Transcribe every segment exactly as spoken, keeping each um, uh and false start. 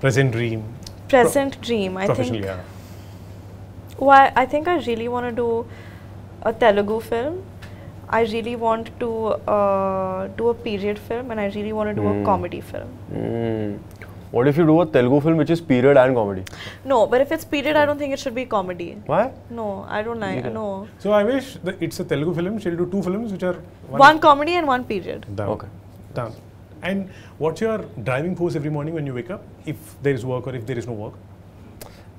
Present dream. Present Pro dream. I think. Yeah. Well, I think I really want to do a Telugu film. I really want to uh, do a period film, and I really want to do mm. a comedy film. Mm. What if you do a Telugu film which is period and comedy? No, but if it's period, I don't think it should be comedy. Why? No, I don't like. No. So I wish that it's a Telugu film. She'll do two films which are one, one comedy and one period. Damn. Okay. Damn. And what's your driving force every morning when you wake up? If there is work or if there is no work?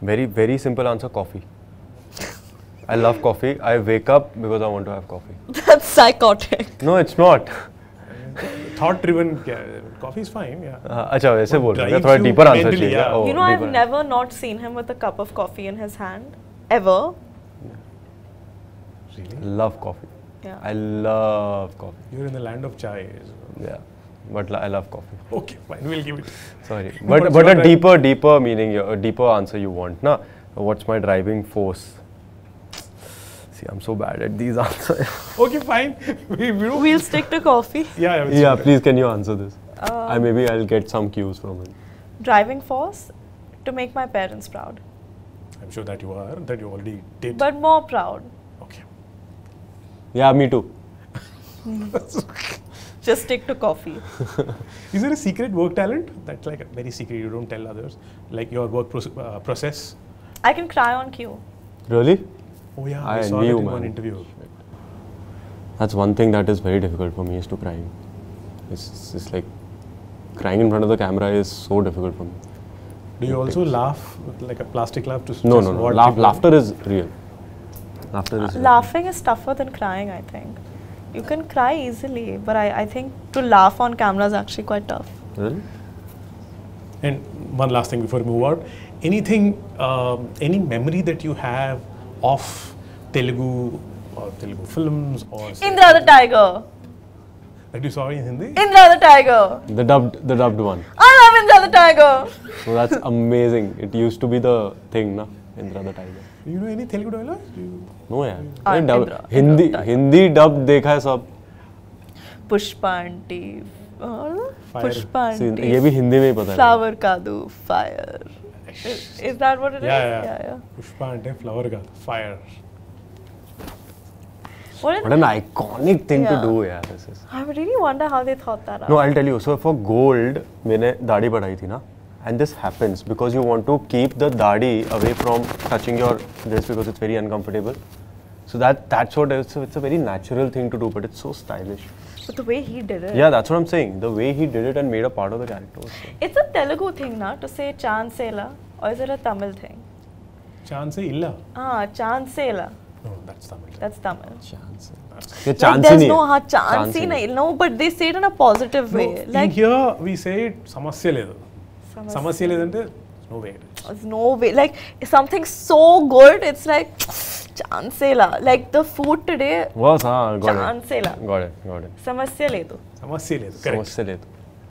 Very, very simple answer. Coffee. I love coffee. I wake up because I want to have coffee. That's psychotic. No, it's not. Thought-driven. Coffee is fine. Yeah. Uh, okay, that's a deeper answer. Yeah. Yeah. Oh, you know, I've never answer. not seen him with a cup of coffee in his hand. Ever. Yeah. Really? Love coffee. Yeah. I love coffee. You're in the land of chai. Yeah. But I love coffee. Okay, fine. We'll give it. Sorry. But, but, but a deeper, deeper meaning, a deeper answer you want. Na? What's my driving force? See, I'm so bad at these answers. Okay, fine. We, we'll, we'll stick to coffee. Yeah, yeah. yeah please, can you answer this? Uh, I maybe I'll get some cues from it. Driving force to make my parents proud. I'm sure that you are. That you already did. But more proud. Okay. Yeah, me too. Just stick to coffee. Is there a secret work talent? That's like a very secret. You don't tell others. Like your work proce uh, process. I can cry on cue. Really? Oh yeah, I, I saw knew, that in man. one interview. That's one thing that is very difficult for me is to crying. It's, it's, it's like crying in front of the camera is so difficult for me. Do you it also takes. laugh with like a plastic laugh? To no, no, no. Laugh, laughter is real. Laughter is uh, real. Laughing is tougher than crying, I think. You can cry easily, but I, I think to laugh on camera is actually quite tough. Really? And one last thing before we move out. Anything, um, any memory that you have of Telugu or Telugu films or Indra the Tiger. That you saw in Hindi? Indra the Tiger. The dubbed, the dubbed one. I love Indra the Tiger. So that's amazing. It used to be the thing, na? Indra the Tiger. You know any Telugu dialogues? No, yeah. Ah, Indra, Indra, Hindi, Indra Hindi dubbed dekha hai sab. Pushpanti. Pushpanti. ये भी हिंदी में ही पता है. Flower Kadu, fire. Is, is that what it yeah, is? Yeah, yeah. Pushpanti, flower girl, fire. What, what an iconic thing yeah. to do, yeah. This is. I really wonder how they thought that out. No, I'll tell you. So for gold, मैंने दाढ़ी बढ़ाई थी ना, and this happens because you want to keep the daढ़ी away from touching your this because it's very uncomfortable. So that that's what it's a, it's a very natural thing to do, but it's so stylish. But the way he did it. Yeah, that's what I'm saying. The way he did it and made a part of the character. So. It's a Telugu thing, na, to say chansela, or is it a Tamil thing? Chansela. Ah, chansela. No, that's Tamil. That's Tamil. Chansela. Yeah, like there's no ha chansela. No, but they say it in a positive no, way. Like in here we say it samasya ledu. Samasya ledu ante there's no way. There's no way. Like something so good, it's like. Chansela, like the food today. Was, ah, got, it. got it. Got it. Samasya ledu. Samasya ledu. Correct. Samasya ledu.